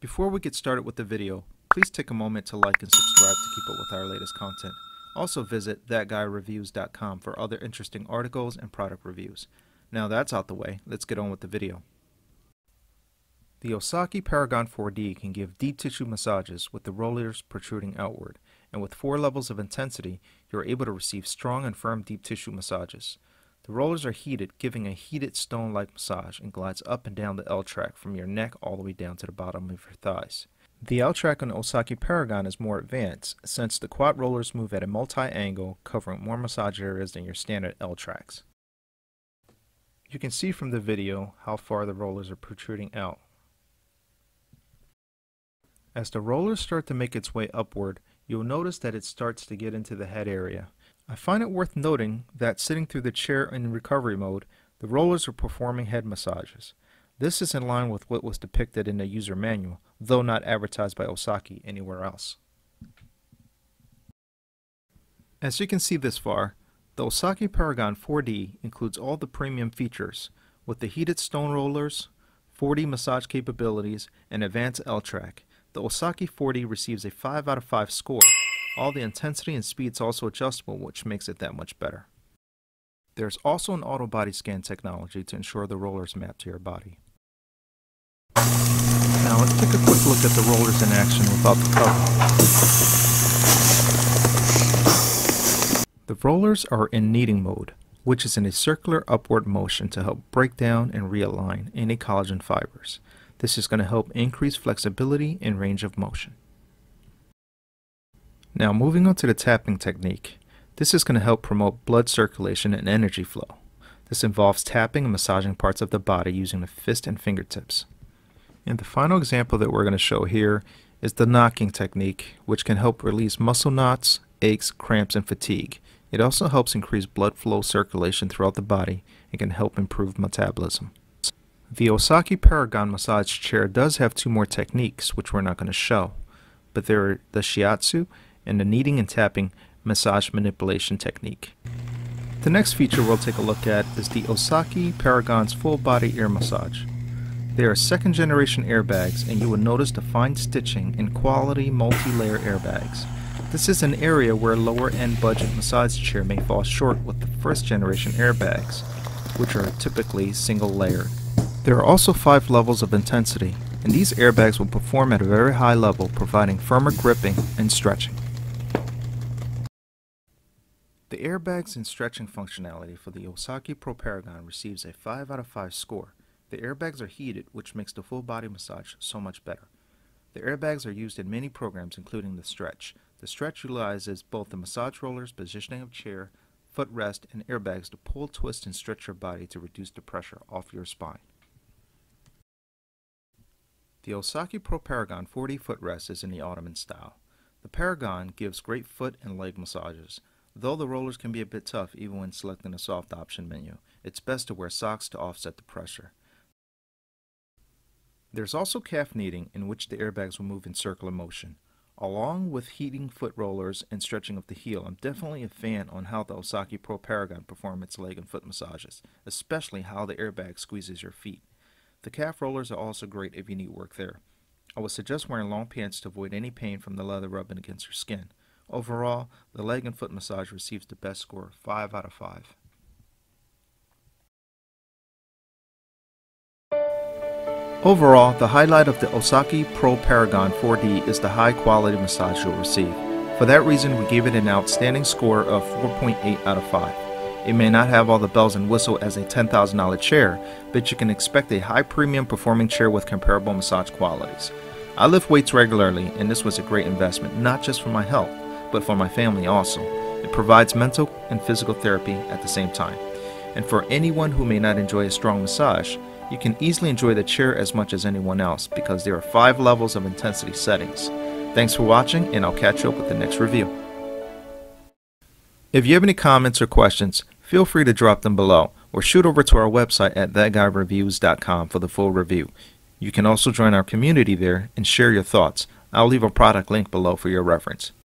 Before we get started with the video, please take a moment to like and subscribe to keep up with our latest content. Also visit ThatGuyReviews.com for other interesting articles and product reviews. Now that's out the way, let's get on with the video. The Osaki Paragon 4D can give deep tissue massages with the rollers protruding outward, and with 4 levels of intensity, you are able to receive strong and firm deep tissue massages. The rollers are heated, giving a heated stone-like massage, and glides up and down the L-Track from your neck all the way down to the bottom of your thighs. The L-Track on Osaki Paragon is more advanced, since the quad rollers move at a multi-angle, covering more massage areas than your standard L-Tracks. You can see from the video how far the rollers are protruding out. As the rollers start to make its way upward, you'll notice that it starts to get into the head area. I find it worth noting that sitting through the chair in recovery mode, the rollers are performing head massages. This is in line with what was depicted in the user manual, though not advertised by Osaki anywhere else. As you can see this far, the Osaki Paragon 4D includes all the premium features, with the heated stone rollers, 4D massage capabilities, and advanced L-Track. The Osaki 4D receives a 5 out of 5 score. All the intensity and speed is also adjustable, which makes it that much better. There's also an auto body scan technology to ensure the rollers map to your body. Now let's take a quick look at the rollers in action without the cover. The rollers are in kneading mode, which is in a circular upward motion to help break down and realign any collagen fibers. This is going to help increase flexibility and range of motion. Now moving on to the tapping technique. This is going to help promote blood circulation and energy flow. This involves tapping and massaging parts of the body using the fist and fingertips. And the final example that we're going to show here is the knocking technique, which can help release muscle knots, aches, cramps, and fatigue. It also helps increase blood flow circulation throughout the body and can help improve metabolism. The Osaki Paragon massage chair does have 2 more techniques, which we're not going to show, but there are the shiatsu and the kneading and tapping massage manipulation technique. The next feature we'll take a look at is the Osaki Paragon's full body ear massage. They are 2nd generation airbags, and you will notice the fine stitching and quality multi-layer airbags. This is an area where lower end budget massage chair may fall short with the 1st generation airbags, which are typically single layered. There are also 5 levels of intensity, and these airbags will perform at a very high level, providing firmer gripping and stretching. The airbags and stretching functionality for the Osaki Pro Paragon receives a 5 out of 5 score. The airbags are heated, which makes the full body massage so much better. The airbags are used in many programs, including the stretch. The stretch utilizes both the massage rollers, positioning of chair, footrest, and airbags to pull, twist, and stretch your body to reduce the pressure off your spine. The Osaki Pro Paragon 4D footrest is in the Ottoman style. The Paragon gives great foot and leg massages. Though the rollers can be a bit tough even when selecting a soft option menu, it's best to wear socks to offset the pressure. There's also calf kneading, in which the airbags will move in circular motion. Along with heating foot rollers and stretching of the heel, I'm definitely a fan on how the Osaki Pro Paragon performs its leg and foot massages, especially how the airbag squeezes your feet. The calf rollers are also great if you need work there. I would suggest wearing long pants to avoid any pain from the leather rubbing against your skin. Overall, the leg and foot massage receives the best score, 5 out of 5. Overall, the highlight of the Osaki Pro Paragon 4D is the high quality massage you'll receive. For that reason, we gave it an outstanding score of 4.8 out of 5. It may not have all the bells and whistles as a $10,000 chair, but you can expect a high premium performing chair with comparable massage qualities. I lift weights regularly, and this was a great investment, not just for my health, but for my family also. It provides mental and physical therapy at the same time. And for anyone who may not enjoy a strong massage, you can easily enjoy the chair as much as anyone else, because there are 5 levels of intensity settings. Thanks for watching, and I'll catch you up with the next review. If you have any comments or questions, feel free to drop them below, or shoot over to our website at ThatGuyReviews.com for the full review. You can also join our community there and share your thoughts. I'll leave a product link below for your reference.